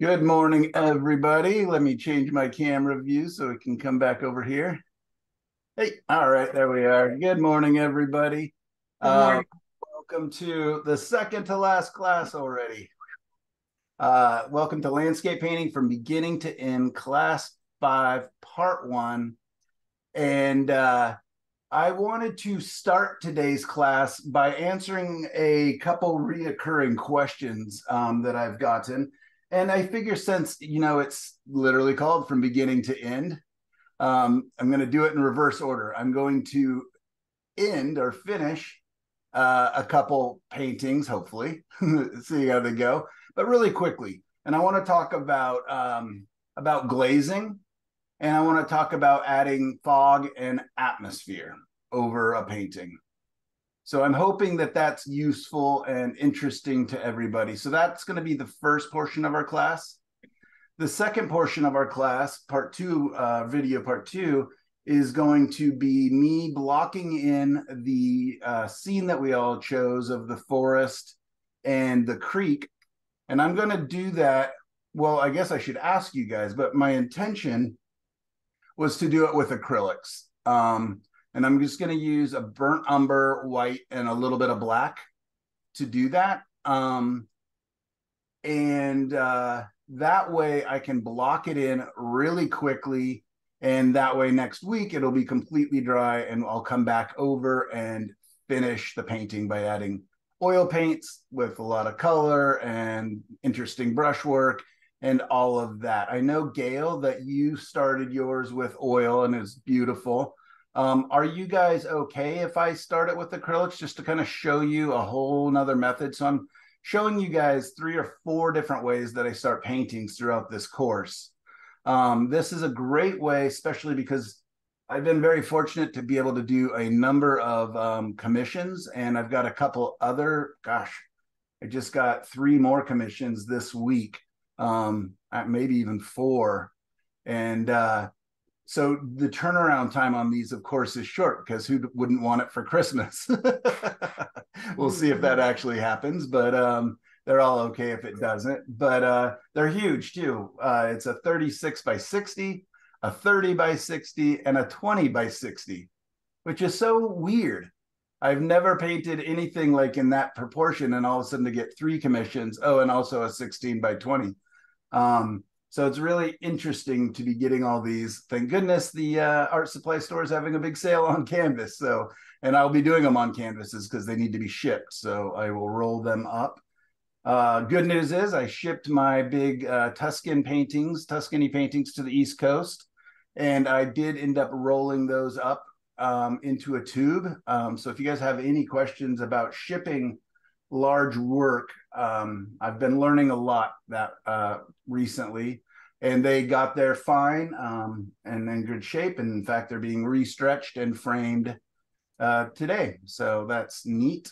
Good morning, everybody. Let me change my camera view so it can come back over here. Hey, all right, there we are. Good morning, everybody. Good morning. Welcome to the second to last class already. Welcome to Landscape Painting from Beginning to End, Class 5, Part 1. And I wanted to start today's class by answering a couple reoccurring questions that I've gotten. And I figure since, you know, it's literally called From Beginning to End, I'm going to do it in reverse order. I'm going to end or finish a couple paintings, hopefully, see how they go, but really quickly. And I want to talk about glazing, and I want to talk about adding fog and atmosphere over a painting. So I'm hoping that that's useful and interesting to everybody. So that's going to be the first portion of our class. The second portion of our class, part two, video part two, is going to be me blocking in the scene that we all chose of the forest and the creek. And I'm going to do that. Well, I guess I should ask you guys, but my intention was to do it with acrylics. And I'm just going to use a burnt umber, white, and a little bit of black to do that. That way I can block it in really quickly. And that way next week it'll be completely dry and I'll come back over and finish the painting by adding oil paints with a lot of color and interesting brushwork and all of that. I know, Gail, that you started yours with oil and it's beautiful. Are you guys okay if I start it with acrylics just to kind of show you a whole nother method? So I'm showing you guys 3 or 4 different ways that I start paintings throughout this course. This is a great way, especially because I've been very fortunate to be able to do a number of commissions, and I've got a couple other, gosh, I just got 3 more commissions this week, maybe even 4. And so the turnaround time on these, of course, is short because who wouldn't want it for Christmas? We'll see if that actually happens, but they're all okay if it doesn't. But they're huge too. It's a 36 by 60, a 30 by 60, and a 20 by 60, which is so weird. I've never painted anything like in that proportion and all of a sudden to get 3 commissions. Oh, and also a 16 by 20. So it's really interesting to be getting all these. Thank goodness the art supply store is having a big sale on canvas. So, and I'll be doing them on canvases because they need to be shipped. So I will roll them up. Good news is I shipped my big Tuscany paintings to the East Coast. And I did end up rolling those up into a tube. So if you guys have any questions about shipping large work, I've been learning a lot that recently, and they got there fine and in good shape. And in fact, they're being restretched and framed today. So that's neat.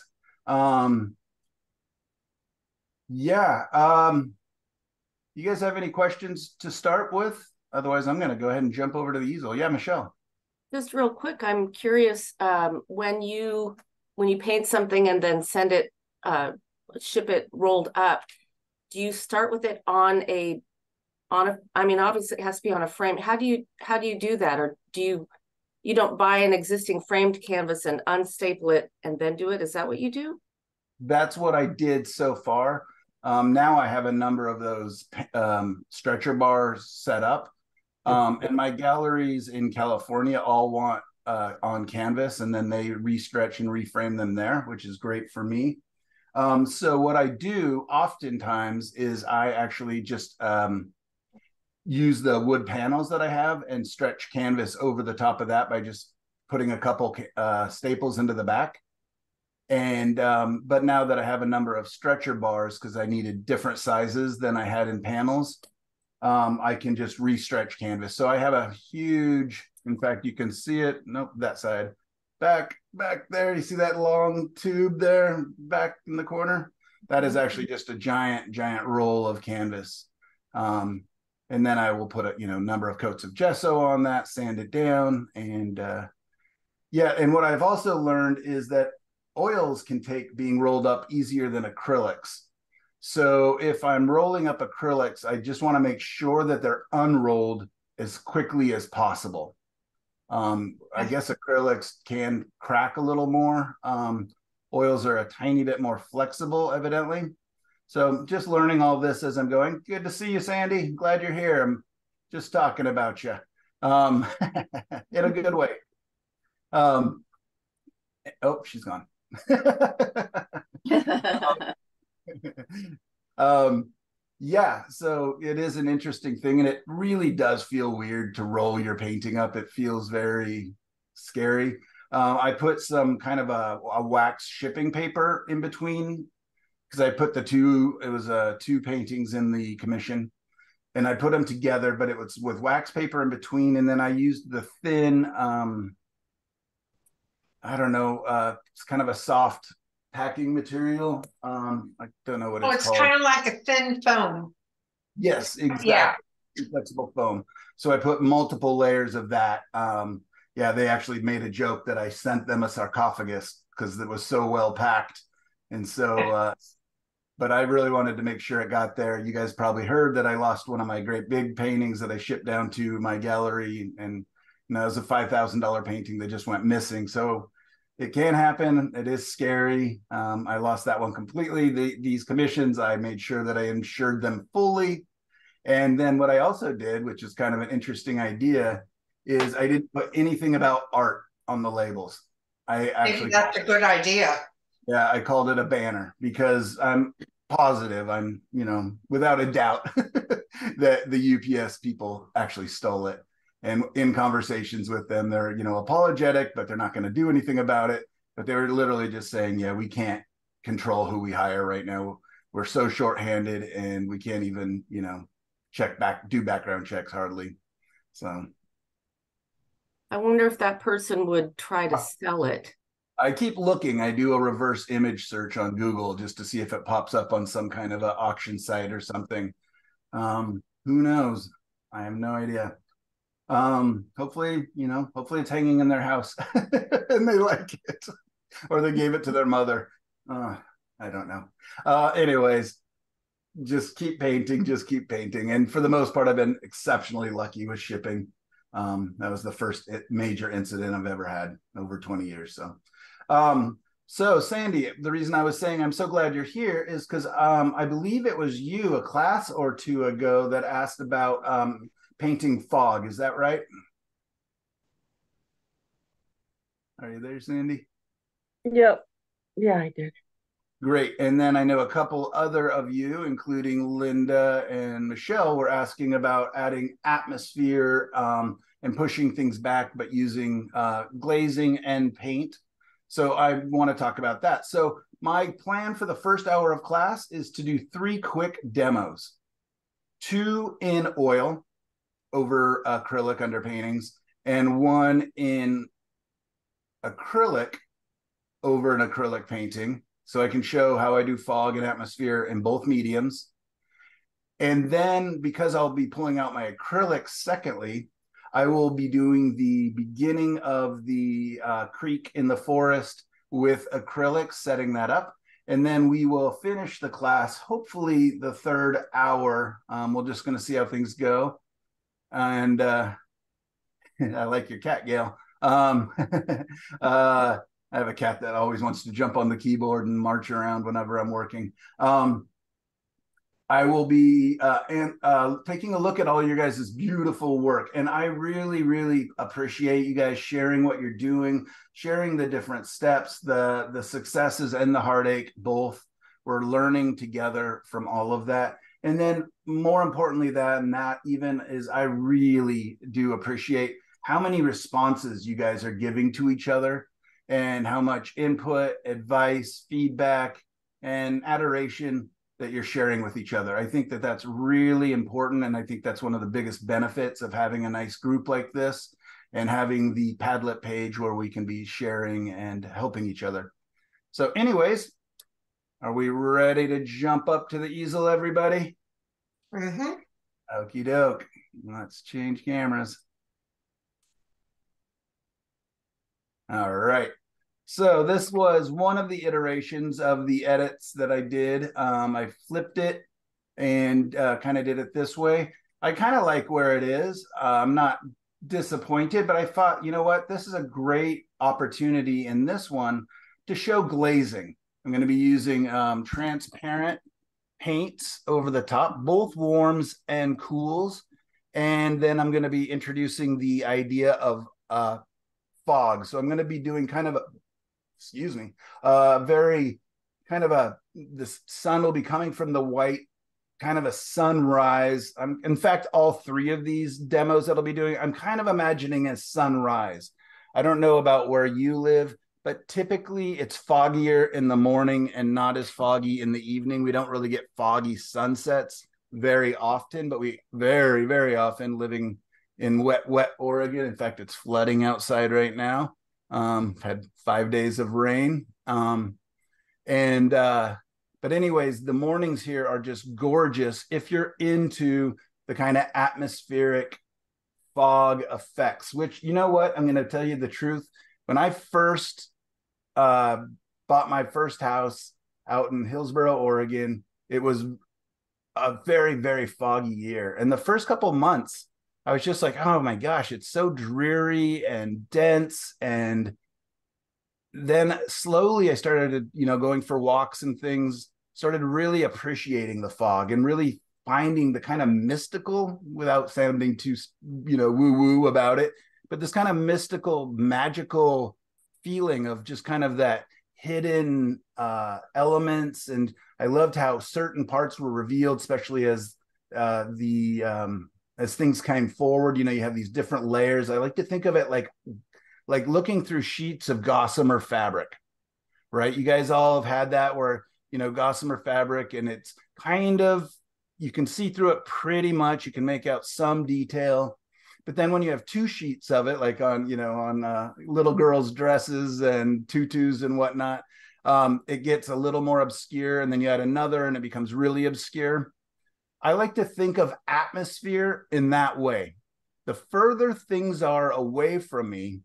You guys have any questions to start with? Otherwise, I'm going to go ahead and jump over to the easel. Yeah, Michelle. Just real quick, I'm curious when you paint something and then send it ship it rolled up, do you start with it on a I mean, obviously it has to be on a frame. How do you do that? Or do you don't buy an existing framed canvas and unstaple it and then do it? Is that what you do? That's what I did so far. Now I have a number of those stretcher bars set up, and my galleries in California all want on canvas, and then they restretch and reframe them there, which is great for me. So what I do oftentimes is I actually just use the wood panels that I have and stretch canvas over the top of that by just putting a couple staples into the back. And but now that I have a number of stretcher bars, because I needed different sizes than I had in panels, I can just restretch canvas. So I have a huge, in fact, you can see it. Nope, that side. Back there, you see that long tube there back in the corner? That is actually just a giant roll of canvas. And then I will put a number of coats of gesso on that, sand it down. And and what I've also learned is that oils can take being rolled up easier than acrylics. So if I'm rolling up acrylics, I just want to make sure that they're unrolled as quickly as possible. I guess acrylics can crack a little more. Oils are a tiny bit more flexible, evidently. So just learning all this as I'm going. Good to see you, Sandy. Glad you're here. I'm just talking about you in a good way. Oh, she's gone. Yeah, so it is an interesting thing, and it really does feel weird to roll your painting up. It feels very scary. I put some kind of a wax shipping paper in between, because I put the two, it was two paintings in the commission, and I put them together, but it was with wax paper in between, and then I used the thin, I don't know, it's kind of a soft packing material. I don't know what it's called. It's kind of like a thin foam. Yes, exactly. Yeah. Flexible foam. So I put multiple layers of that. Yeah, they actually made a joke that I sent them a sarcophagus because it was so well packed. And so, but I really wanted to make sure it got there. You guys probably heard that I lost one of my great big paintings that I shipped down to my gallery, and you know, it was a $5,000 painting that just went missing. So it can happen. It is scary. I lost that one completely. These commissions, I made sure that I insured them fully. And then what I also did, which is kind of an interesting idea, is I didn't put anything about art on the labels. I actually— Maybe that's a good idea. Yeah, I called it a banner, because I'm positive, I'm, you know, without a doubt that the UPS people actually stole it. And in conversations with them, they're, you know, apologetic, but they're not going to do anything about it. But they were literally just saying, yeah, we can't control who we hire right now. We're so shorthanded, and we can't even, you know, check back, do background checks hardly. So I wonder if that person would try to sell it. I keep looking. I do a reverse image search on Google just to see if it pops up on some kind of an auction site or something. Who knows? I have no idea. Hopefully, you know, hopefully it's hanging in their house and they like it, or they gave it to their mother. I don't know. Anyways, just keep painting, And for the most part, I've been exceptionally lucky with shipping. That was the first major incident I've ever had over 20 years. So, so Sandy, the reason I was saying I'm so glad you're here is because I believe it was you a class or two ago that asked about painting fog. Is that right? Are you there, Sandy? Yep. Yeah, I did. Great. And then I know a couple other of you, including Linda and Michelle, were asking about adding atmosphere and pushing things back, but using glazing and paint. So I want to talk about that. So my plan for the first hour of class is to do 3 quick demos, 2 in oil over acrylic underpaintings, and 1 in acrylic over an acrylic painting. So I can show how I do fog and atmosphere in both mediums. And then, because I'll be pulling out my acrylics secondly, I will be doing the beginning of the creek in the forest with acrylics, setting that up. And then we will finish the class, hopefully the 3rd hour. We're just going to see how things go. And I like your cat, Gail. I have a cat that always wants to jump on the keyboard and march around whenever I'm working. I will be taking a look at all your guys' beautiful work. And I really, really appreciate you guys sharing what you're doing, sharing the different steps, the successes and the heartache, both. We're learning together from all of that. And then more importantly than that even is I really do appreciate how many responses you guys are giving to each other, and how much input, advice, feedback, and adoration that you're sharing with each other. I think that that's really important, and I think that's one of the biggest benefits of having a nice group like this and having the Padlet page where we can be sharing and helping each other. So anyways, are we ready to jump up to the easel, everybody? Mm-hmm. Okie doke. Let's change cameras. All right. So this was one of the iterations of the edits that I did. I flipped it and kind of did it this way. I kind of like where it is. I'm not disappointed, but I thought, you know what, this is a great opportunity in this one to show glazing. I'm going to be using transparent paints over the top, both warms and cools. And then I'm going to be introducing the idea of fog. So I'm going to be doing kind of a, excuse me, very kind of a, this sun will be coming from the white, kind of a sunrise. In fact, all three of these demos that I'll be doing, I'm kind of imagining a sunrise. I don't know about where you live, but typically it's foggier in the morning and not as foggy in the evening. We don't really get foggy sunsets very often, but we very, very often living in wet, wet Oregon. In fact, it's flooding outside right now. I've had 5 days of rain. But anyways, the mornings here are just gorgeous if you're into the kind of atmospheric fog effects, which, you know what, I'm going to tell you the truth. When I first bought my first house out in Hillsboro, Oregon, it was a very, very foggy year. And the first couple months, I was just like, oh my gosh, it's so dreary and dense. And then slowly I started, you know, going for walks and things, started really appreciating the fog and really finding the kind of mystical, without sounding too, you know, woo-woo about it, but this kind of mystical, magical feeling of just kind of that hidden elements. And I loved how certain parts were revealed, especially as things came forward. You know, you have these different layers. I like to think of it like looking through sheets of gossamer fabric, right? You guys all have had that where, you know, gossamer fabric, and it's kind of, you can see through it pretty much. You can make out some detail. But then when you have two sheets of it, like on, you know, on little girls' dresses and tutus and whatnot, it gets a little more obscure. And then you add another and it becomes really obscure. I like to think of atmosphere in that way. The further things are away from me,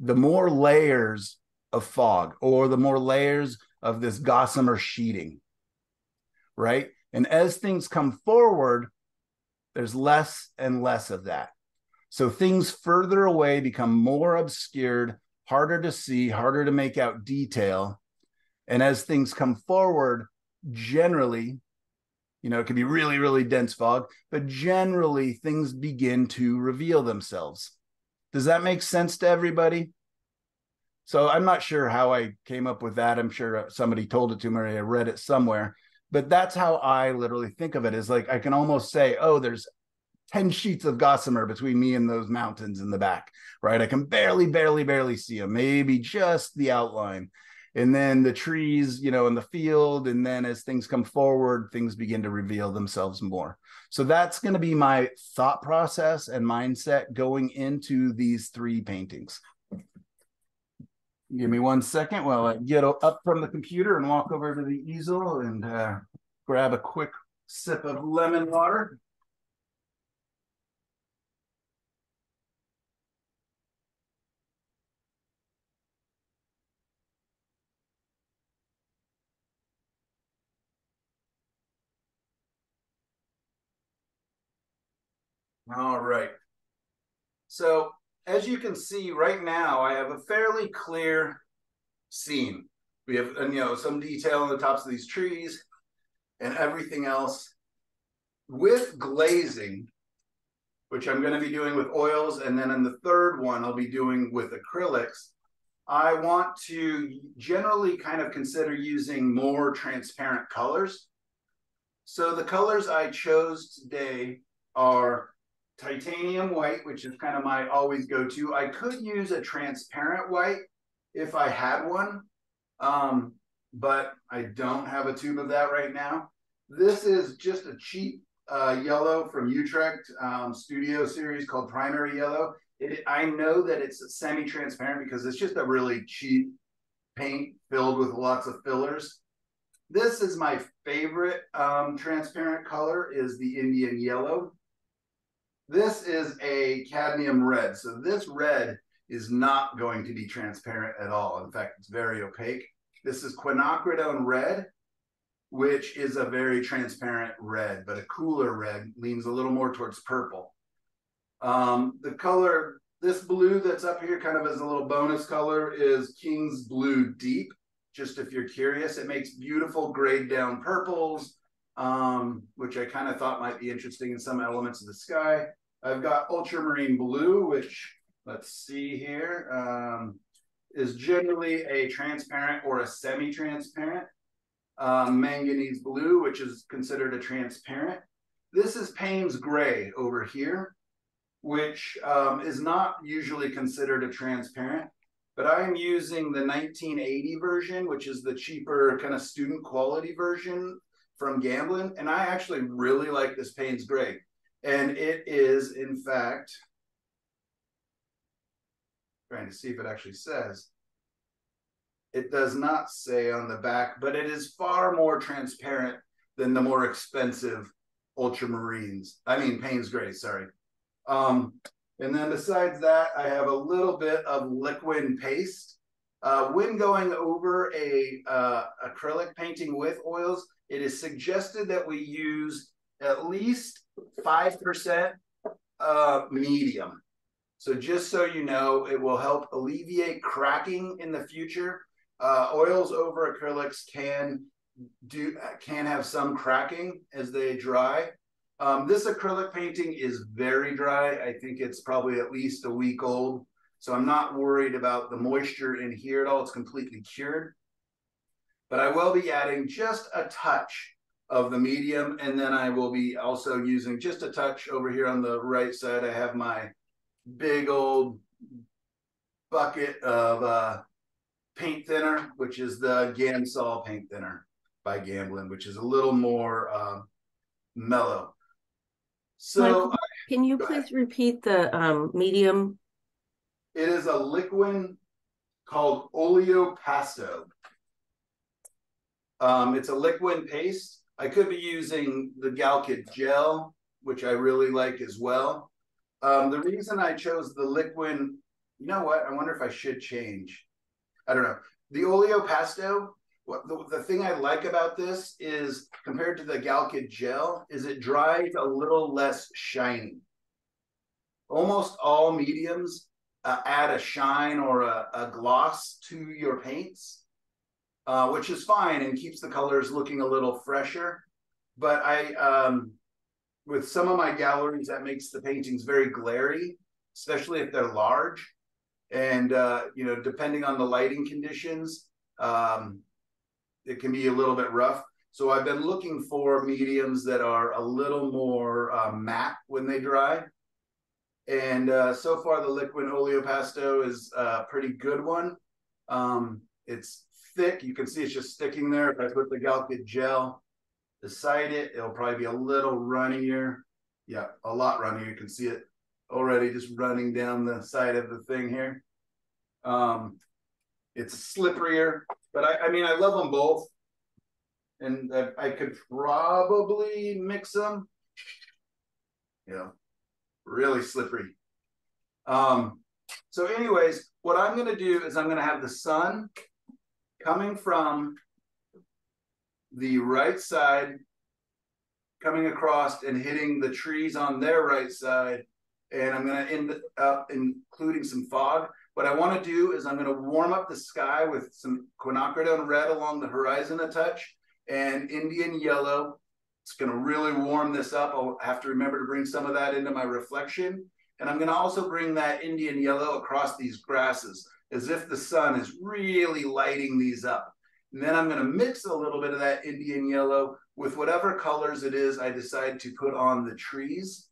the more layers of fog, or the more layers of this gossamer sheeting, right? And as things come forward, there's less and less of that. So things further away become more obscured, harder to see, harder to make out detail. And as things come forward, generally, you know, it can be really, really dense fog, but generally things begin to reveal themselves. Does that make sense to everybody? So I'm not sure how I came up with that. I'm sure somebody told it to me, or I read it somewhere, but that's how I literally think of it. Is like, I can almost say, oh, there's 10 sheets of gossamer between me and those mountains in the back, right? I can barely, barely, barely see them, maybe just the outline. And then the trees, you know, in the field. And then as things come forward, things begin to reveal themselves more. So that's going to be my thought process and mindset going into these three paintings. Give me 1 second while I get up from the computer and walk over to the easel and grab a quick sip of lemon water. All right. So as you can see right now, I have a fairly clear scene. We have, you know, some detail on the tops of these trees and everything else. With glazing, which I'm going to be doing with oils, and then in the third one, I'll be doing with acrylics, I want to generally kind of consider using more transparent colors. So the colors I chose today are titanium white, which is kind of my always go-to. I could use a transparent white if I had one, but I don't have a tube of that right now. This is just a cheap yellow from Utrecht studio series called Primary Yellow. I know that it's semi-transparent because it's just a really cheap paint filled with lots of fillers. This is my favorite transparent color, is the Indian Yellow. This is a cadmium red. So this red is not going to be transparent at all. In fact, it's very opaque. This is quinacridone red, which is a very transparent red, but a cooler red, leans a little more towards purple. The color, this blue that's up here kind of as a little bonus color, is King's Blue Deep. Just if you're curious, it makes beautiful grayed down purples, which I kind of thought might be interesting in some elements of the sky. I've got ultramarine blue, which, let's see here, is generally a transparent or a semi-transparent. Manganese blue, which is considered a transparent. This is Payne's Gray over here, which is not usually considered a transparent, but I am using the 1980 version, which is the cheaper kind of student quality version from Gamblin, and I actually really like this Payne's Gray. And it is, in fact, trying to see if it actually says. It does not say on the back, but it is far more transparent than the more expensive ultramarines. I mean, Payne's Gray, sorry. And then besides that, I have a little bit of Liquin paste. When going over a acrylic painting with oils, it is suggested that we use at least 5% medium. So just so you know, it will help alleviate cracking in the future. Oils over acrylics can have some cracking as they dry. This acrylic painting is very dry. I think it's probably at least a week old. So I'm not worried about the moisture in here at all. It's completely cured. But I will be adding just a touch of the medium. And then I will be also using just a touch over here on the right side. I have my big old bucket of paint thinner, which is the Gamsol paint thinner by Gamblin, which is a little more mellow. So Michael, can you please repeat the medium? It is a liquid called oleopasto. It's a liquid paste. I could be using the Galkyd gel, which I really like as well. The reason I chose the Liquin, you know what? I wonder if I should change. I don't know. The oleopasto, the thing I like about this is, compared to the Galkyd gel, is it dries a little less shiny. Almost all mediums add a shine or a gloss to your paints, which is fine and keeps the colors looking a little fresher. But I... with some of my galleries, that makes the paintings very glary, especially if they're large. And, you know, depending on the lighting conditions, it can be a little bit rough. So I've been looking for mediums that are a little more matte when they dry. And so far, the Liquid Oleopasto is a pretty good one. It's thick. You can see it's just sticking there. If I put the Galkyd gel beside it, it'll probably be a little runnier. Yeah, a lot runnier. You can see it already just running down the side of the thing here. It's slipperier, but I mean, I love them both. And I could probably mix them. You know, really slippery. So anyways, what I'm going to do is I'm going to have the sun coming from the right side, coming across and hitting the trees on their right side. And I'm going to end up including some fog. What I want to do is I'm going to warm up the sky with some quinacridone red along the horizon a touch and Indian yellow. It's going to really warm this up. I'll have to remember to bring some of that into my reflection. And I'm going to also bring that Indian yellow across these grasses as if the sun is really lighting these up. And then I'm going to mix a little bit of that Indian yellow with whatever colors it is I decide to put on the trees.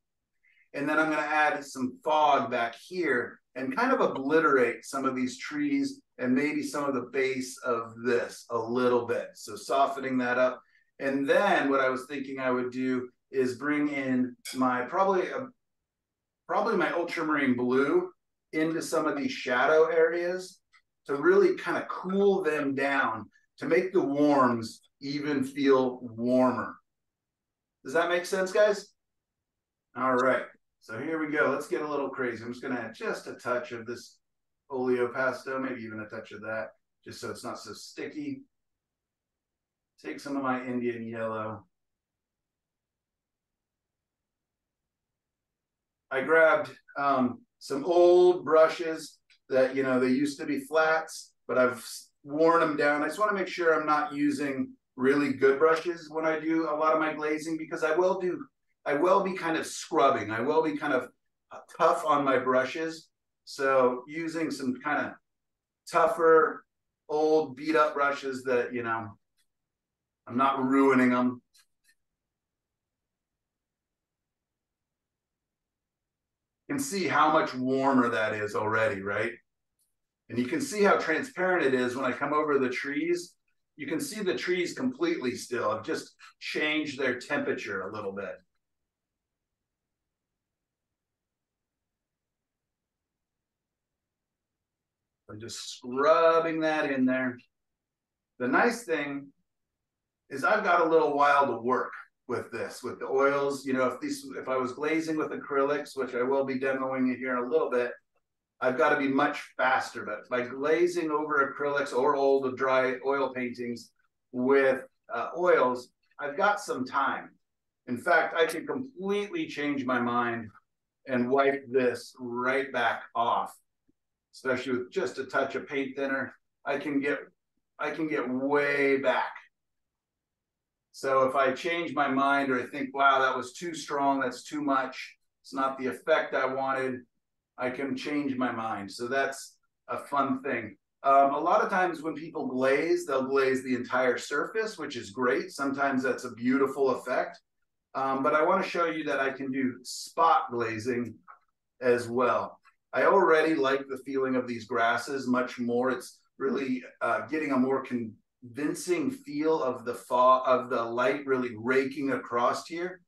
And then I'm going to add some fog back here and kind of obliterate some of these trees and maybe some of the base of this a little bit. So softening that up. And then what I was thinking I would do is bring in my probably my ultramarine blue into some of these shadow areas to really kind of cool them down, to make the warms even feel warmer. Does that make sense, guys? All right, so here we go. Let's get a little crazy. I'm just gonna add just a touch of this oleopasto, maybe even a touch of that, just so it's not so sticky. Take some of my Indian yellow. I grabbed some old brushes that, you know, they used to be flats, but I've worn them down. I just want to make sure I'm not using really good brushes when I do a lot of my glazing, because I will be kind of scrubbing. I will be kind of tough on my brushes. So using some kind of tougher, old, beat up brushes that, you know, I'm not ruining them. Can see how much warmer that is already, right? And you can see how transparent it is when I come over the trees. You can see the trees completely still. I've just changed their temperature a little bit. I'm just scrubbing that in there. The nice thing is I've got a little while to work with this, with the oils. You know, if I was glazing with acrylics, which I will be demoing it here in a little bit, I've got to be much faster. But by glazing over acrylics or old dry oil paintings with oils, I've got some time. In fact, I can completely change my mind and wipe this right back off, especially with just a touch of paint thinner. I can get way back. So if I change my mind or I think, wow, that was too strong, that's too much, it's not the effect I wanted, I can change my mind. So that's a fun thing. A lot of times when people glaze, they'll glaze the entire surface, which is great. Sometimes that's a beautiful effect. But I want to show you that I can do spot glazing as well. I already like the feeling of these grasses much more. It's really getting a more convincing feel of the light really raking across here.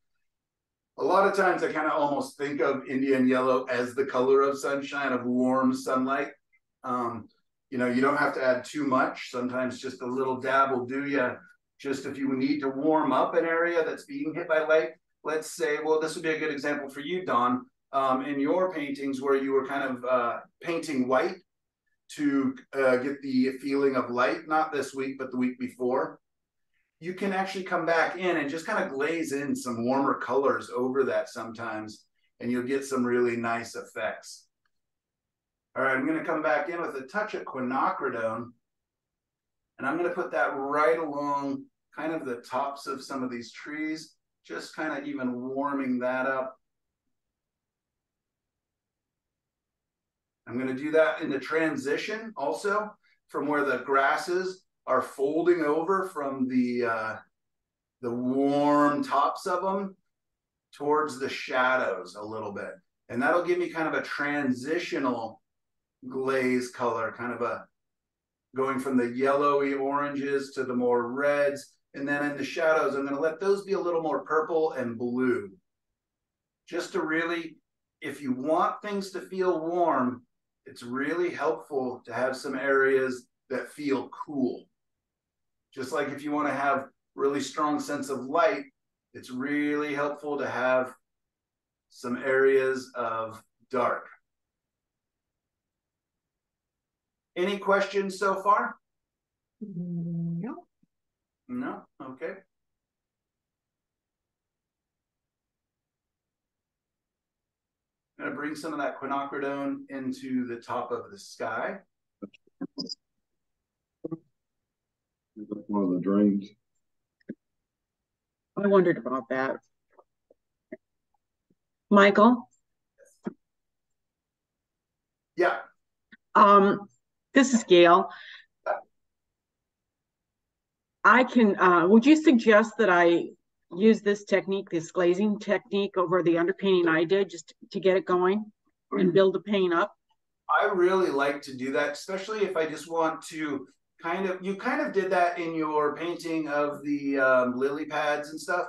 A lot of times I kind of almost think of Indian yellow as the color of sunshine, of warm sunlight. You know, you don't have to add too much. Sometimes just a little dab will do you. Just if you need to warm up an area that's being hit by light, let's say, well, this would be a good example for you, Don, in your paintings where you were kind of painting white to get the feeling of light, not this week, but the week before, you can actually come back in and just kind of glaze in some warmer colors over that sometimes, and you'll get some really nice effects. All right, I'm gonna come back in with a touch of quinacridone, and I'm gonna put that right along kind of the tops of some of these trees, just kind of even warming that up. I'm going to do that in the transition also from where the grasses are folding over from the warm tops of them towards the shadows a little bit. And that'll give me kind of a transitional glaze color, kind of a going from the yellowy oranges to the more reds. And then in the shadows, I'm going to let those be a little more purple and blue. Just to really, if you want things to feel warm, it's really helpful to have some areas that feel cool. Just like if you want to have really strong sense of light, it's really helpful to have some areas of dark. Any questions so far? No. No? Okay. I'm going to bring some of that quinacridone into the top of the sky. One of the drains. I wondered about that. Michael? Yeah. This is Gail. I can, would you suggest that I use this technique, this glazing technique over the underpainting I did just to get it going and build the paint up? I really like to do that, especially if I just want to kind of, you kind of did that in your painting of the lily pads and stuff.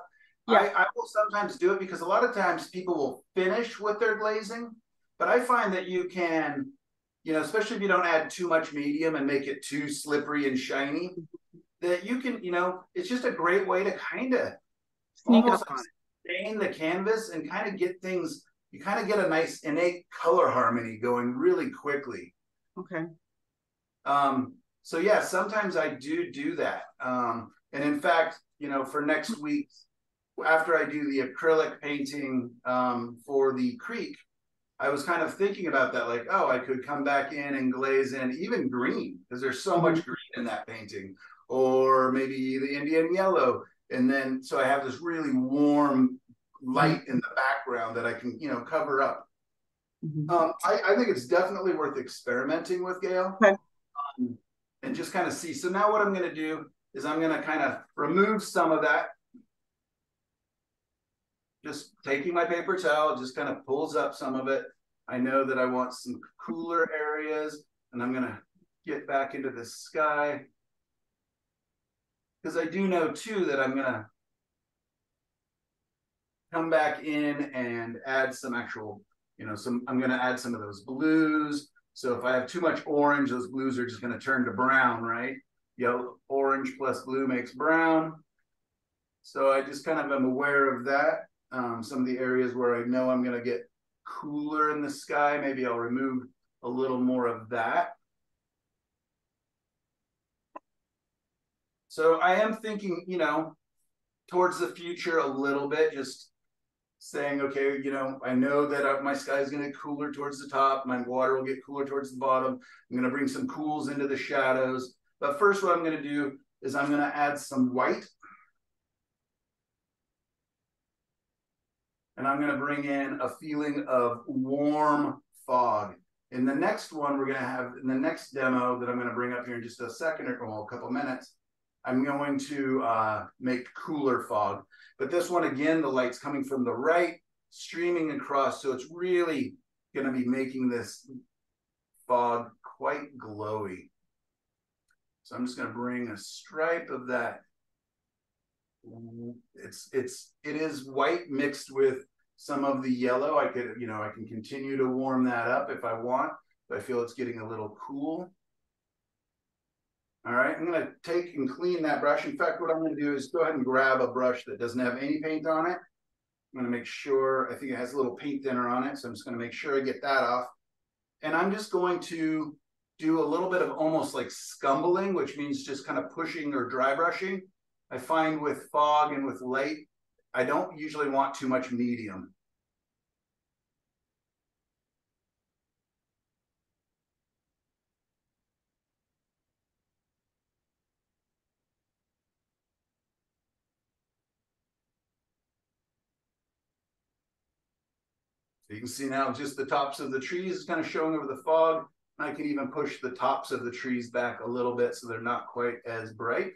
Yeah. I will sometimes do it because a lot of times people will finish with their glazing, but I find that you can, you know, especially if you don't add too much medium and make it too slippery and shiny, that you can, you know, it's just a great way to kind of sneak up on it, stain the canvas and kind of get things, you kind of get a nice innate color harmony going really quickly. Okay. So yeah, sometimes I do that. And in fact, you know, for next week, after I do the acrylic painting for the creek, I was kind of thinking about that, like, oh, I could come back in and glaze in even green, because there's so much green in that painting, or maybe the Indian yellow. And then, so I have this really warm light in the background that I can, you know, cover up. Mm-hmm. I think it's definitely worth experimenting with, Gail, okay. And just kind of see. So now what I'm going to do is I'm going to kind of remove some of that. Just taking my paper towel, just kind of pulls up some of it. I know that I want some cooler areas, and I'm going to get back into the sky. Because I do know, too, that I'm going to come back in and add some actual, you know, I'm going to add some of those blues. So if I have too much orange, those blues are just going to turn to brown, right? Yellow, orange plus blue makes brown. So I just kind of am aware of that. Some of the areas where I know I'm going to get cooler in the sky, maybe I'll remove a little more of that. So I am thinking, you know, towards the future a little bit, just saying, okay, you know, I know that my sky is going to get cooler towards the top. My water will get cooler towards the bottom. I'm going to bring some cools into the shadows. But first what I'm going to do is I'm going to add some white. And I'm going to bring in a feeling of warm fog. In the next one, we're going to have, in the next demo that I'm going to bring up here in just a second or well, a couple minutes, I'm going to make cooler fog. But this one, again, the light's coming from the right, streaming across. So it's really going to be making this fog quite glowy. So I'm just going to bring a stripe of that. It is white mixed with some of the yellow. I could, you know, I can continue to warm that up if I want, but I feel it's getting a little cool. All right, I'm going to take and clean that brush. In fact, what I'm going to do is go ahead and grab a brush that doesn't have any paint on it. I'm going to make sure, I think it has a little paint thinner on it, so I'm just going to make sure I get that off. And I'm just going to do a little bit of almost like scumbling, which means just kind of pushing or dry brushing. I find with fog and with light, I don't usually want too much medium. So you can see now just the tops of the trees is kind of showing over the fog. I can even push the tops of the trees back a little bit so they're not quite as bright.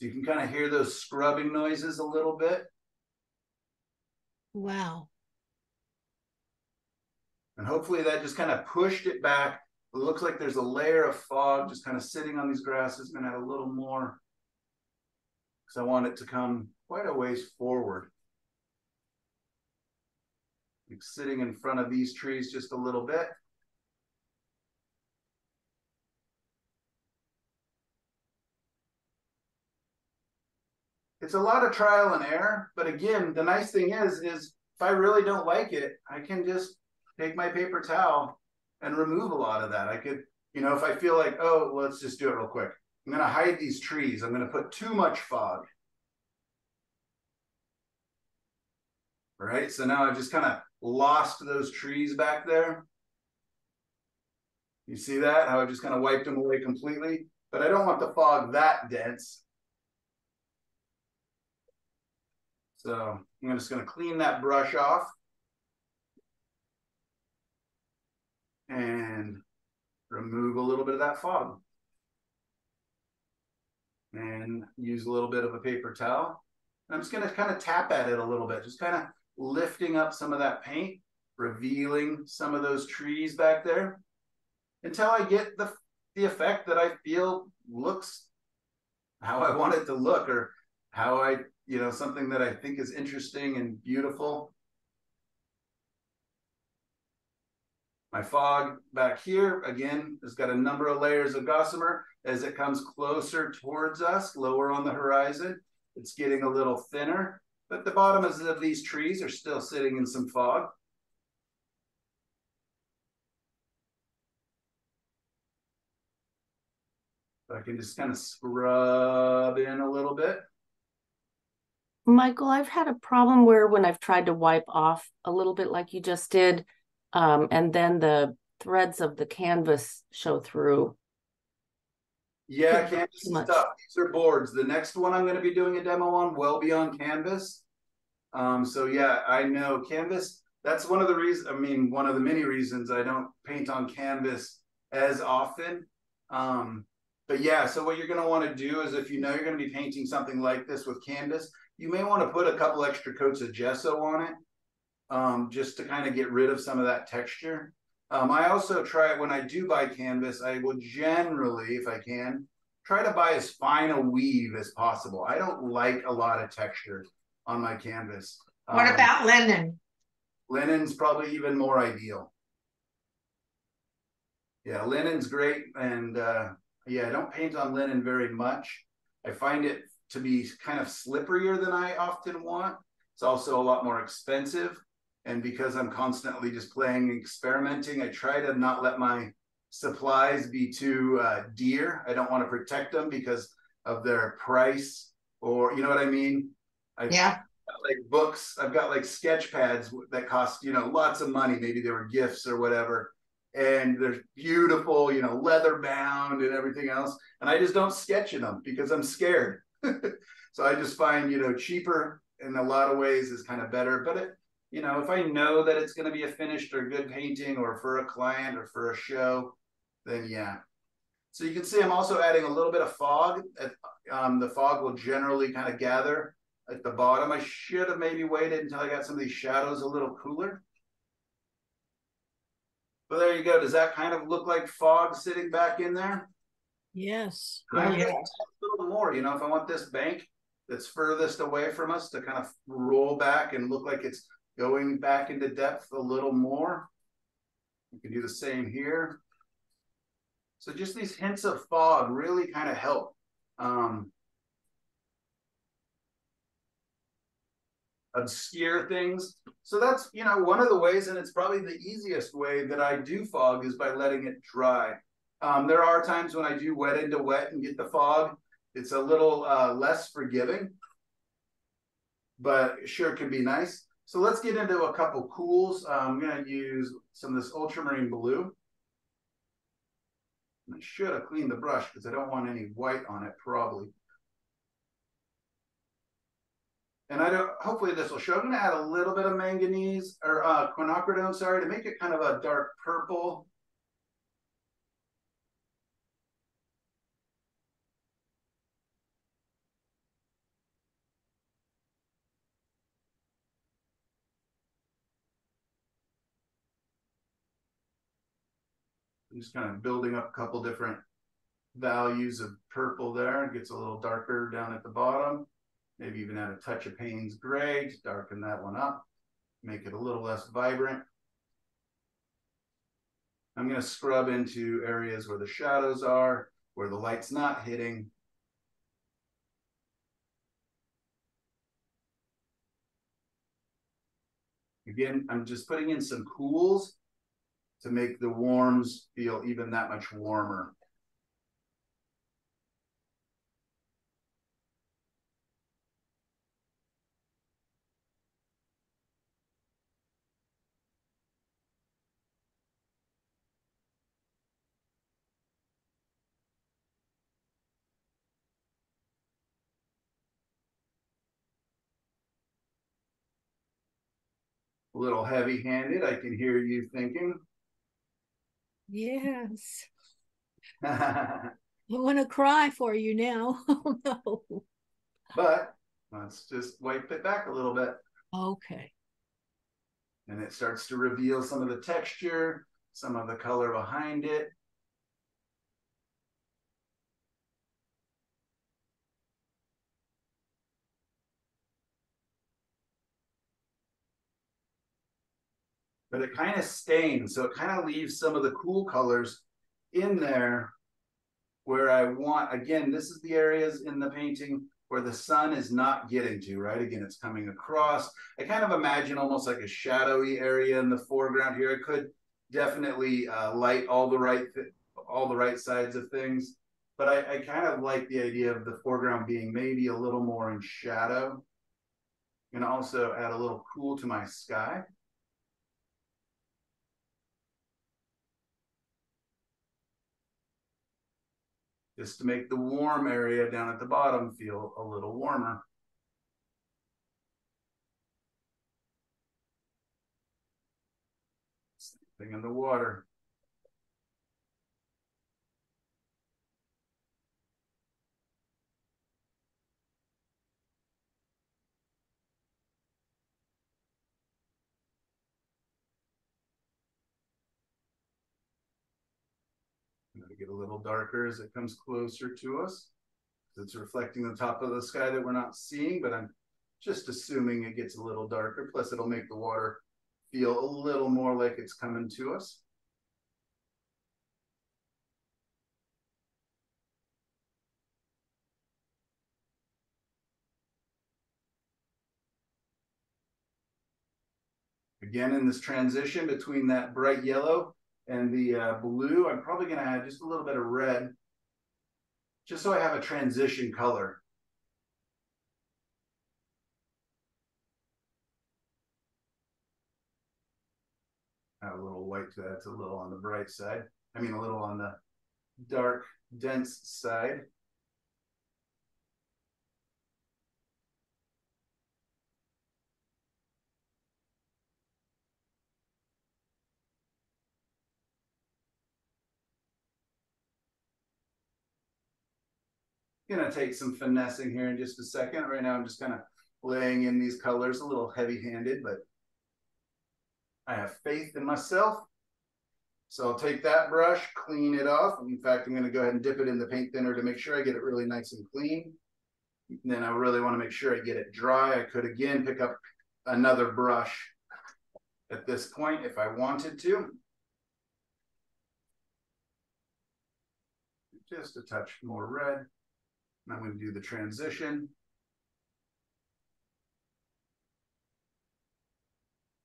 You can kind of hear those scrubbing noises a little bit. Wow. And hopefully that just kind of pushed it back. It looks like there's a layer of fog just kind of sitting on these grasses. I'm going to add a little more because I want it to come quite a ways forward. Like sitting in front of these trees just a little bit. It's a lot of trial and error, but again, the nice thing is if I really don't like it, I can just take my paper towel and remove a lot of that. I could, you know, if I feel like, oh, let's just do it real quick. I'm going to hide these trees. I'm going to put too much fog. All right, so now I've just kind of lost those trees back there. You see that? How I just kind of wiped them away completely, but I don't want the fog that dense. So I'm just going to clean that brush off and remove a little bit of that fog and use a little bit of a paper towel. I'm just going to kind of tap at it a little bit, just kind of lifting up some of that paint, revealing some of those trees back there until I get the effect that I feel looks how I want it to look or how I, you know, something that I think is interesting and beautiful. My fog back here, again, has got a number of layers of gossamer. As it comes closer towards us, lower on the horizon, It's getting a little thinner, but the bottoms of these trees are still sitting in some fog. I can just kind of scrub in a little bit. Michael, I've had a problem where when I've tried to wipe off a little bit like you just did, and then the threads of the canvas show through. Yeah, canvas stuff. These are boards. The next one I'm going to be doing a demo on will be on canvas. So yeah, I know canvas. That's one of the reasons, I mean, one of the many reasons I don't paint on canvas as often. But yeah, so what you're going to want to do is if you know you're going to be painting something like this with canvas, you may want to put a couple extra coats of gesso on it just to kind of get rid of some of that texture. I also try, when I do buy canvas, I will generally, if I can, try to buy as fine a weave as possible. I don't like a lot of texture on my canvas. What about linen? Linen's probably even more ideal. Yeah, linen's great and... yeah, I don't paint on linen very much. I find it to be kind of slipperier than I often want. It's also a lot more expensive. And because I'm constantly just playing and experimenting, I try to not let my supplies be too dear. I don't want to protect them because of their price or, you know what I mean? I've got like books, I've got like sketch pads that cost, you know, lots of money. Maybe they were gifts or whatever. And they're beautiful, you know, leather bound and everything else. And I just don't sketch in them because I'm scared. So I just find, you know, cheaper in a lot of ways is kind of better. But, it, you know, if I know that it's going to be a finished or good painting or for a client or for a show, then yeah. So you can see I'm also adding a little bit of fog. The fog will generally kind of gather at the bottom. I should have maybe waited until I got some of these shadows a little cooler. Well, there you go. Does that kind of look like fog sitting back in there? Yes. I can add a little more, you know, if I want this bank that's furthest away from us to kind of roll back and look like it's going back into depth a little more. You can do the same here. So just these hints of fog really kind of help. Obscure things. So that's, you know, one of the ways, and it's probably the easiest way that I do fog is by letting it dry. There are times when I do wet into wet and get the fog. It's a little less forgiving, but it sure could be nice. So let's get into a couple cools. I'm going to use some of this ultramarine blue. And I should have cleaned the brush because I don't want any white on it probably. And I don't, hopefully this will show. I'm going to add a little bit of manganese or quinacridone, sorry, to make it kind of a dark purple. I'm just kind of building up a couple different values of purple there. It gets a little darker down at the bottom. Maybe even add a touch of Payne's Gray to darken that one up, make it a little less vibrant. I'm going to scrub into areas where the shadows are, where the light's not hitting. Again, I'm just putting in some cools to make the warms feel even that much warmer. A little heavy-handed, I can hear you thinking. Yes. I want to cry for you now. Oh, no. But let's just wipe it back a little bit. Okay. And it starts to reveal some of the texture, some of the color behind it. But it kind of stains, so it kind of leaves some of the cool colors in there where I want. Again, this is the areas in the painting where the sun is not getting to, right? Again, it's coming across. I kind of imagine almost like a shadowy area in the foreground here. It could definitely light all the right sides of things, but I kind of like the idea of the foreground being maybe a little more in shadow. I'm gonna also add a little cool to my sky. Just to make the warm area down at the bottom feel a little warmer. Same thing in the water. Get a little darker as it comes closer to us. It's reflecting the top of the sky that we're not seeing, but I'm just assuming it gets a little darker. Plus, it'll make the water feel a little more like it's coming to us. Again, in this transition between that bright yellow and the blue, I'm probably going to add just a little bit of red, just so I have a transition color. Add a little white to that. It's a little on the bright side. I mean, a little on the dark, dense side. Gonna take some finessing here in just a second. Right now I'm just kind of laying in these colors, a little heavy-handed, but I have faith in myself. So I'll take that brush, clean it off. In fact, I'm gonna go ahead and dip it in the paint thinner to make sure I get it really nice and clean. And then I really wanna make sure I get it dry. I could again pick up another brush at this point if I wanted to. Just a touch more red. I'm going to do the transition.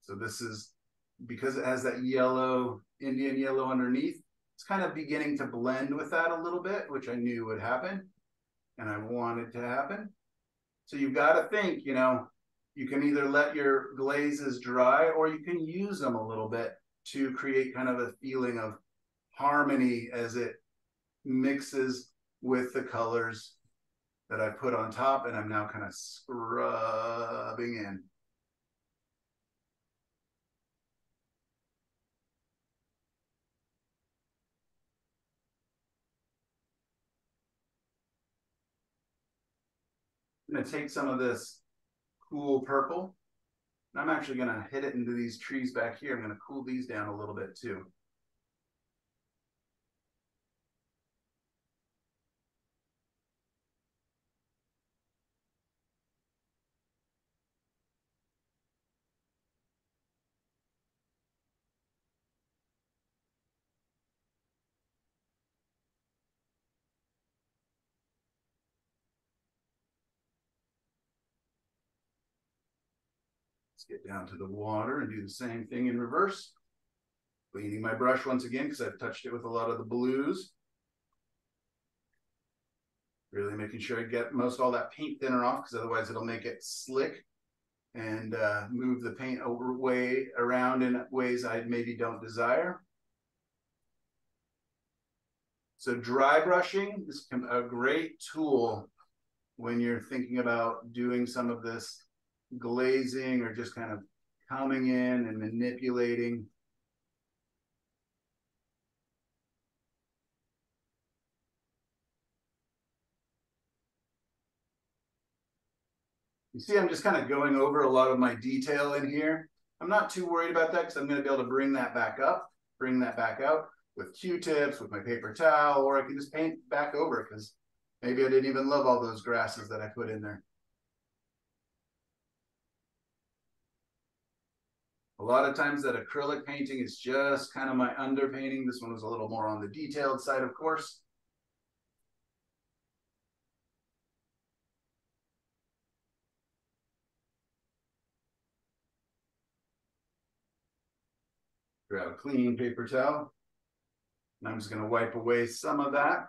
So this is, because it has that yellow, Indian yellow underneath, it's kind of beginning to blend with that a little bit, which I knew would happen, and I wanted to happen. So you've got to think, you know, you can either let your glazes dry or you can use them a little bit to create kind of a feeling of harmony as it mixes with the colors that I put on top, and I'm now kind of scrubbing in. I'm gonna take some of this cool purple, and I'm actually gonna hit it into these trees back here. I'm gonna cool these down a little bit too. Get down to the water and do the same thing in reverse. Cleaning my brush once again because I've touched it with a lot of the blues. Really making sure I get most all that paint thinner off, because otherwise it'll make it slick and move the paint way around in ways I maybe don't desire. So dry brushing is a great tool when you're thinking about doing some of this glazing or just kind of coming in and manipulating. You see, I'm just kind of going over a lot of my detail in here. I'm not too worried about that because I'm going to be able to bring that back up, bring that back out with Q-tips, with my paper towel, or I can just paint back over because maybe I didn't even love all those grasses that I put in there. A lot of times that acrylic painting is just kind of my underpainting. This one was a little more on the detailed side, of course. Grab a clean paper towel. And I'm just going to wipe away some of that,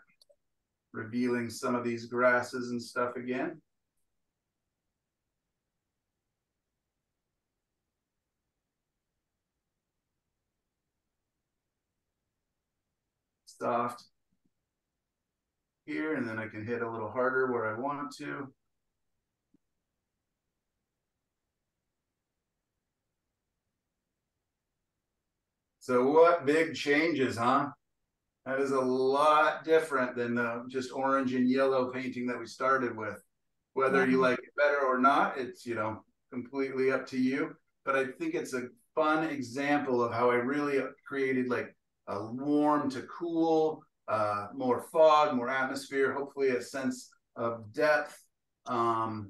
revealing some of these grasses and stuff again. Soft here, and then I can hit a little harder where I want to. So what big changes, huh? That is a lot different than the just orange and yellow painting that we started with. Whether you like it better or not, it's, you know, completely up to you. But I think it's a fun example of how I really created like a warm to cool, more fog, more atmosphere, hopefully a sense of depth. And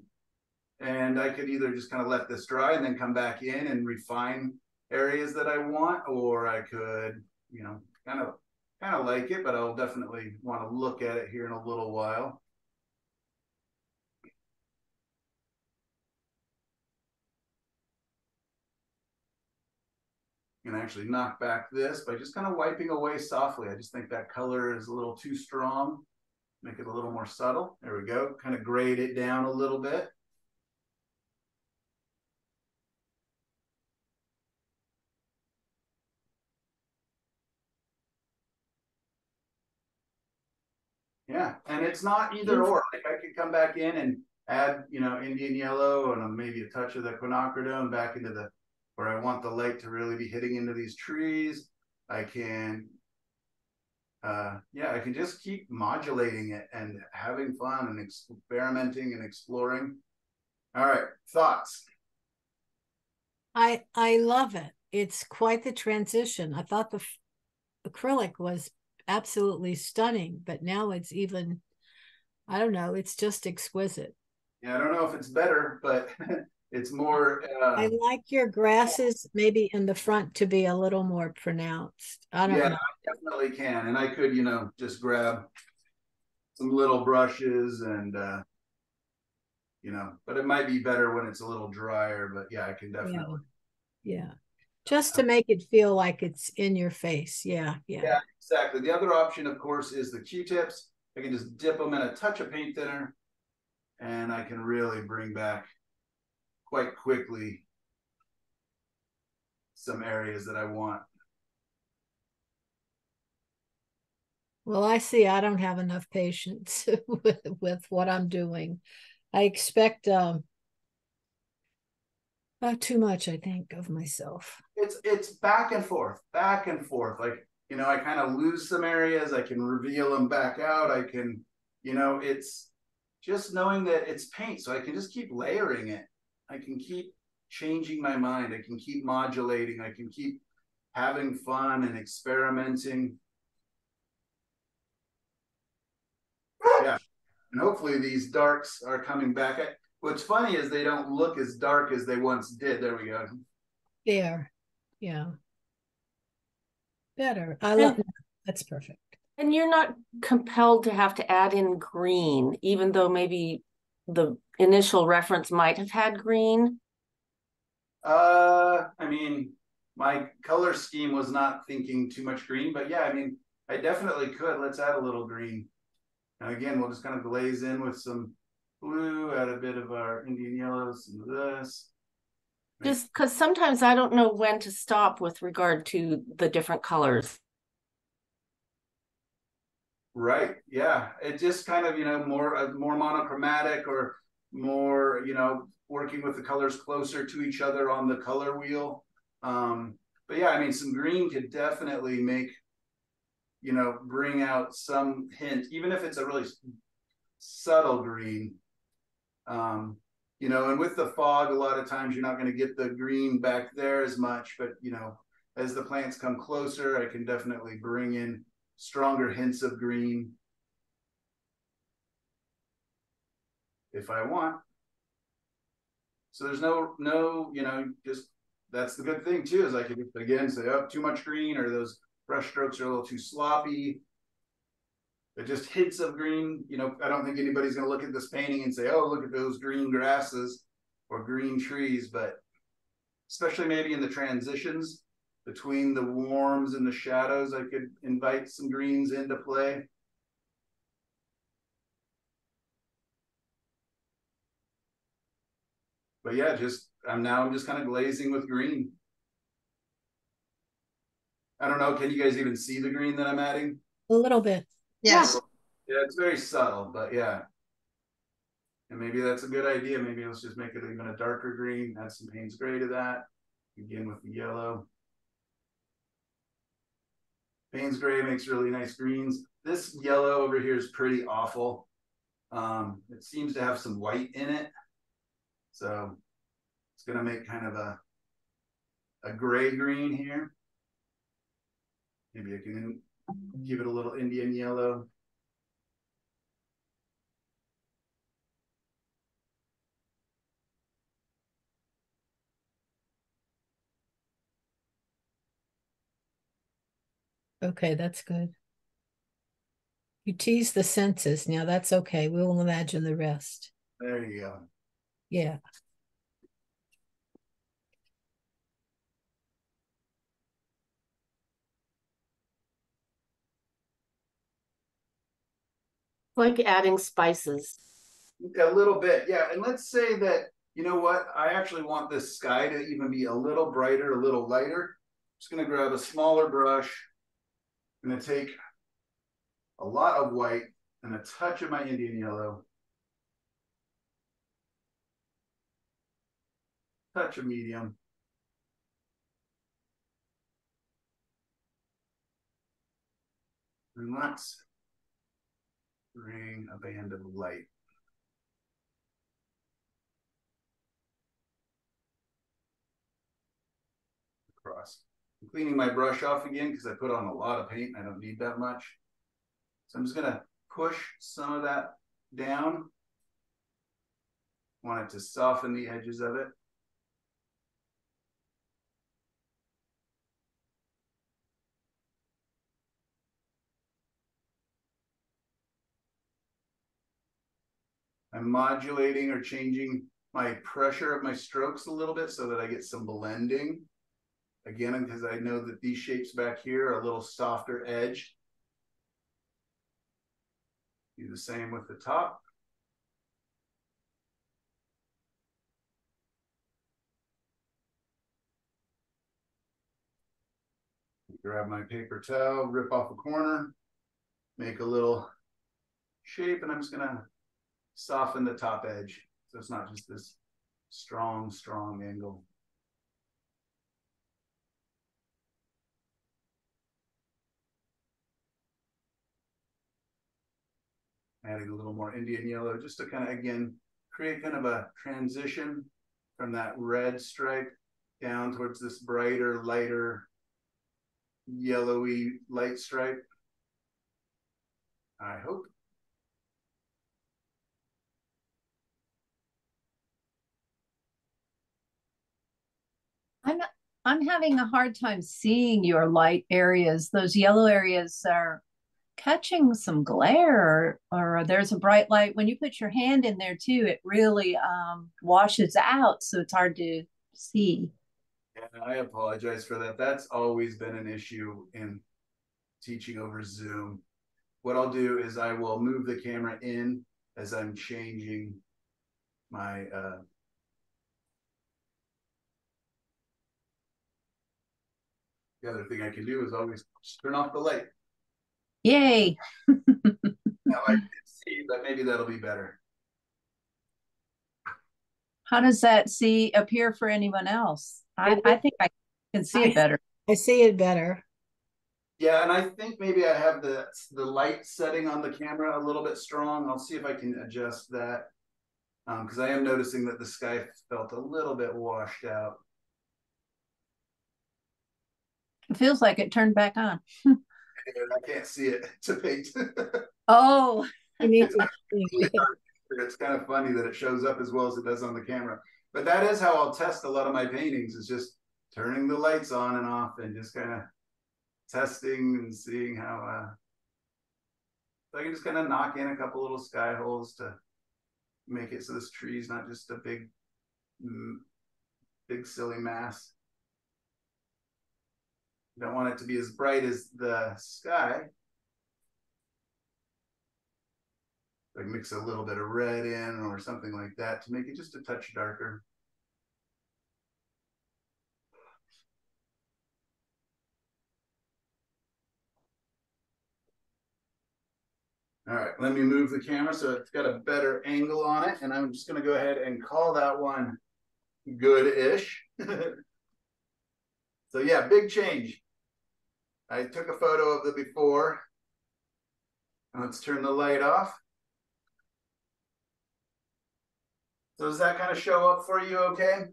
I could either just kind of let this dry and then come back in and refine areas that I want, or I could, you know, kind of like it, but I'll definitely want to look at it here in a little while. And actually knock back this by just kind of wiping away softly. I just think that color is a little too strong. Make it a little more subtle. There we go. Kind of grade it down a little bit. Yeah, and it's not either or. Like I could come back in and add, you know, Indian yellow and maybe a touch of the quinacridone back into the where I want the light to really be hitting into these trees. I can, yeah, I can just keep modulating it and having fun and experimenting and exploring. All right, thoughts? I love it. It's quite the transition. I thought the acrylic was absolutely stunning, but now it's even, I don't know, it's just exquisite. Yeah, I don't know if it's better, but it's more. I like your grasses maybe in the front to be a little more pronounced. I don't know. I definitely can. And I could, you know, just grab some little brushes and, you know, but it might be better when it's a little drier. But yeah, I can definitely. Yeah. Just to make it feel like it's in your face. Yeah, exactly. The other option, of course, is the Q-tips. I can just dip them in a touch of paint thinner, and I can really bring back quite quickly some areas that I want. Well, I see I don't have enough patience with what I'm doing. I expect too much, I think, of myself. It's back and forth. Like, you know, I kind of lose some areas. I can reveal them back out. I can, you know, it's just knowing that it's paint. So I can just keep layering it. I can keep changing my mind. I can keep modulating. I can keep having fun and experimenting. Yeah. And hopefully these darks are coming back. What's funny is they don't look as dark as they once did. There we go. There. Yeah. Better. I love that. That's perfect. And you're not compelled to have to add in green, even though maybe the initial reference might have had green. I mean, my color scheme was not thinking too much green, but yeah, I mean, I definitely could. Let's add a little green. And again, we'll just kind of glaze in with some blue, add a bit of our Indian yellows and this. Just because sometimes I don't know when to stop with regard to the different colors. Right. Yeah. It just kind of, you know, more monochromatic or more, you know, working with the colors closer to each other on the color wheel. But yeah, I mean, some green could definitely make, you know, bring out some hint, even if it's a really subtle green. You know, and with the fog, a lot of times you're not going to get the green back there as much, but, you know, as the plants come closer, I can definitely bring in stronger hints of green if I want. So there's no, you know, just, that's the good thing too, is I can again say, oh, too much green, or those brush strokes are a little too sloppy. But just hints of green, you know, I don't think anybody's going to look at this painting and say, oh, look at those green grasses or green trees, but especially maybe in the transitions, between the warms and the shadows, I could invite some greens into play. But yeah, I'm just kind of glazing with green. I don't know, can you guys even see the green that I'm adding? A little bit. Yes. Yeah, it's very subtle, but yeah. And maybe that's a good idea. Maybe let's just make it even a darker green, add some Payne's Gray to that. Begin with the yellow. Payne's Gray makes really nice greens. This yellow over here is pretty awful. It seems to have some white in it. So it's gonna make kind of a gray green here. Maybe I can give it a little Indian yellow. Okay, that's good. You tease the senses. Now that's okay. We will imagine the rest. There you go. Yeah. Like adding spices. A little bit, yeah. And let's say that, you know what, I actually want this sky to even be a little brighter, a little lighter. I'm just going to grab a smaller brush. I'm going to take a lot of white and a touch of my Indian yellow. Touch of medium. And let's bring a band of light. Across. I'm cleaning my brush off again because I put on a lot of paint and I don't need that much. So I'm just going to push some of that down. Want it to soften the edges of it. I'm modulating or changing my pressure of my strokes a little bit so that I get some blending. Again, because I know that these shapes back here are a little softer edged. Do the same with the top. Grab my paper towel, rip off a corner, make a little shape, and I'm just going to soften the top edge so it's not just this strong, strong angle. Adding a little more Indian yellow just to kind of, again, create kind of a transition from that red stripe down towards this brighter, lighter, yellowy light stripe. I hope. I'm having a hard time seeing your light areas. Those yellow areas are catching some glare, or there's a bright light. When you put your hand in there too, it really washes out, so it's hard to see. Yeah, I apologize for that. That's always been an issue in teaching over Zoom. What I'll do is I will move the camera in as I'm changing my the other thing I can do is always turn off the light. Yay! Now I can see, but maybe that'll be better. How does that see appear for anyone else? I think I can see it better. I see it better. Yeah, and I think maybe I have the light setting on the camera a little bit strong. I'll see if I can adjust that, because I am noticing that the sky felt a little bit washed out. It feels like it turned back on. I can't see it. It's a paint. Oh. It's kind of funny that it shows up as well as it does on the camera. But that is how I'll test a lot of my paintings, is just turning the lights on and off and just kind of testing and seeing how. So I can just kind of knock in a couple little sky holes to make it so this tree's not just a big silly mass. You don't want it to be as bright as the sky. Like mix a little bit of red in or something like that to make it just a touch darker. All right, let me move the camera so it's got a better angle on it. And I'm just going to go ahead and call that one good-ish. So yeah, big change. I took a photo of the before. Let's turn the light off. So does that kind of show up for you okay?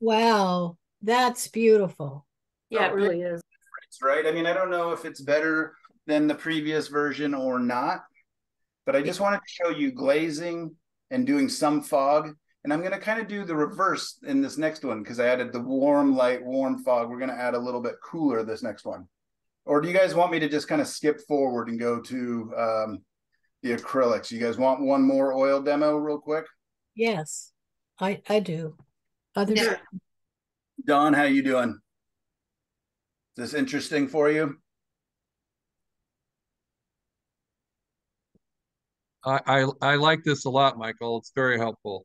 Wow, that's beautiful. Yeah, it really is. Right? I mean, I don't know if it's better than the previous version or not. But I just wanted to show you glazing and doing some fog. And I'm going to kind of do the reverse in this next one because I added the warm light, warm fog. We're going to add a little bit cooler this next one. Or do you guys want me to just kind of skip forward and go to the acrylics? You guys want one more oil demo real quick? Yes, I do. Others? Yeah. Don, how you doing? Is this interesting for you? I like this a lot, Michael. It's very helpful.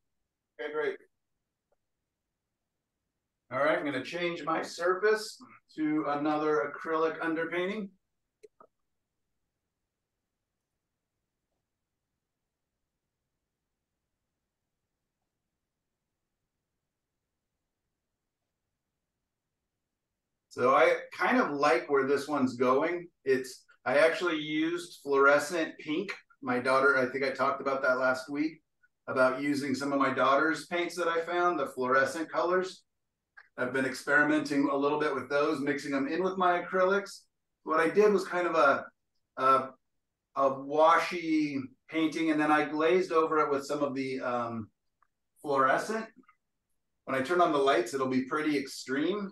Okay, great. All right, I'm going to change my surface to another acrylic underpainting. So I kind of like where this one's going. I actually used fluorescent pink. My daughter, I think I talked about that last week, about using some of my daughter's paints that I found, the fluorescent colors. I've been experimenting a little bit with those, mixing them in with my acrylics. What I did was kind of a washy painting, and then I glazed over it with some of the fluorescent. When I turn on the lights, it'll be pretty extreme.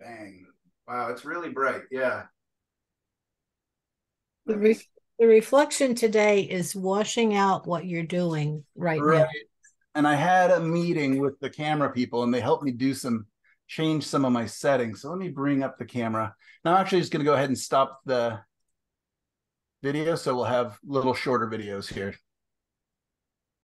Bang. Wow, it's really bright, yeah. The reflection today is washing out what you're doing right now. And I had a meeting with the camera people and they helped me change some of my settings. So let me bring up the camera. Now I'm actually just going to go ahead and stop the video. So we'll have little shorter videos here.